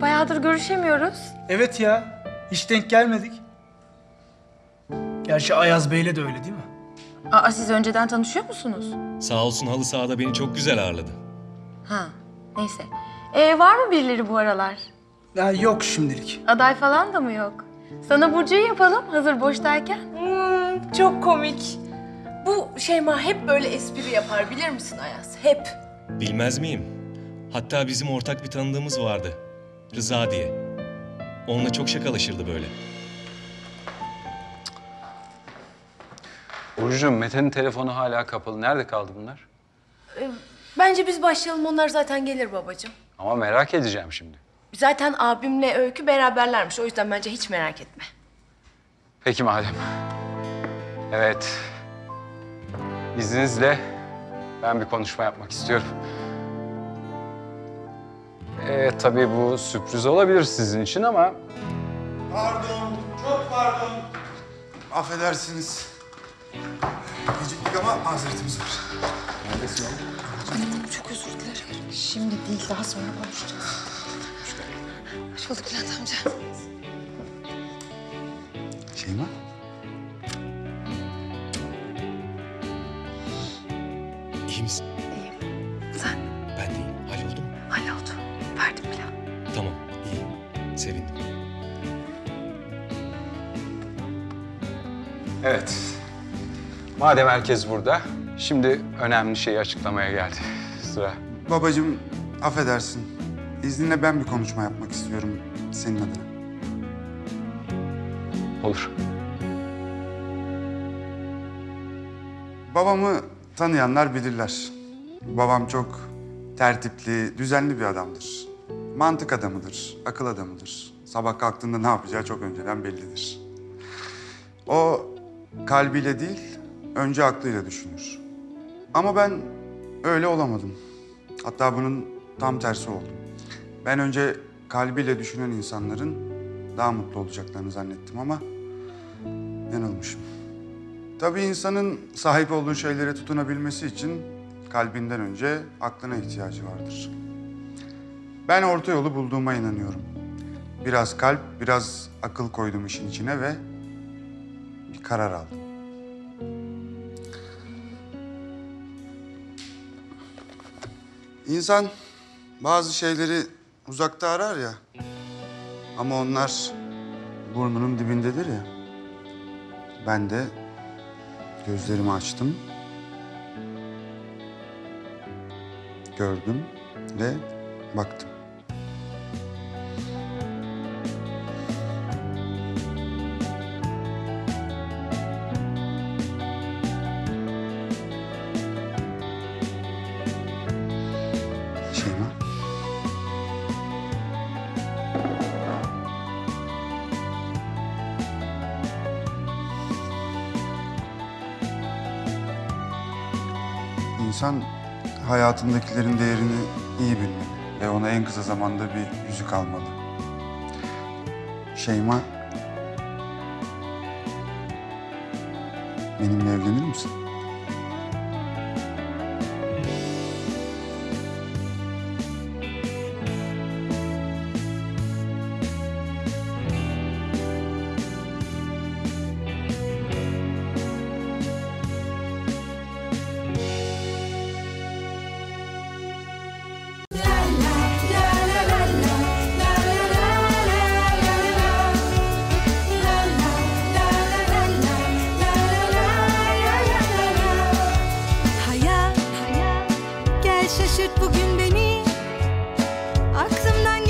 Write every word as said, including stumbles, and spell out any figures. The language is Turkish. Bayağıdır görüşemiyoruz. Evet ya, hiç denk gelmedik. Gerçi Ayaz Bey'le de öyle değil mi? Aa, siz önceden tanışıyor musunuz? Sağ olsun halı sahada beni çok güzel ağırladı. Ha, neyse. Ee, var mı birileri bu aralar? Ya yok şimdilik. Aday falan da mı yok? Sana Burcu'yu yapalım hazır boştayken. Hmm, çok komik. Bu Şeyma hep böyle espri yapar bilir misin Ayaz? Hep. Bilmez miyim? Hatta bizim ortak bir tanıdığımız vardı. Rıza diye. Onunla çok şakalaşırdı böyle. Burcu'cum, Mete'nin telefonu hala kapalı. Nerede kaldı bunlar? Ee, bence biz başlayalım. Onlar zaten gelir babacığım. Ama merak edeceğim şimdi. Zaten abimle Öykü beraberlermiş. O yüzden bence hiç merak etme. Peki madem. Evet. İzninizle ben bir konuşma yapmak istiyorum. Ee, tabii bu sürpriz olabilir sizin için ama... Pardon, çok pardon. Affedersiniz. Geciktik ama mazeretimiz var. Neredesin oğlum? Annem çok özür dilerim. Şimdi değil, daha sonra konuşacağız. Hoş bulduk Bülent amca. Şeyma? İyi misin? İyiyim. Sen? Ben de iyiyim. Halloldu mu? Halloldu. Verdim bile. Tamam, iyi. Sevindim. Evet. Madem herkes burada, şimdi önemli şeyi açıklamaya geldi sıra. Babacığım, affedersin. İzninle ben bir konuşma yapmak istiyorum senin adına. Olur. Babamı tanıyanlar bilirler. Babam çok tertipli, düzenli bir adamdır. Mantık adamıdır, akıl adamıdır. Sabah kalktığında ne yapacağı çok önceden bellidir. O kalbiyle değil, önce aklıyla düşünür. Ama ben öyle olamadım. Hatta bunun tam tersi oldu. Ben önce kalbiyle düşünen insanların daha mutlu olacaklarını zannettim ama yanılmışım. Tabii insanın sahip olduğu şeylere tutunabilmesi için kalbinden önce aklına ihtiyacı vardır. Ben orta yolu bulduğuma inanıyorum. Biraz kalp, biraz akıl koydum işin içine ve bir karar aldım. İnsan bazı şeyleri uzakta arar ya, ama onlar burnunun dibindedir ya. Ben de gözlerimi açtım, gördüm ve baktım. İnsan hayatındakilerin değerini iyi bilmeli ve ona en kısa zamanda bir yüzük almalı. Şeyma, benimle evlenir misin? Şaşırt bugün beni, aklımdan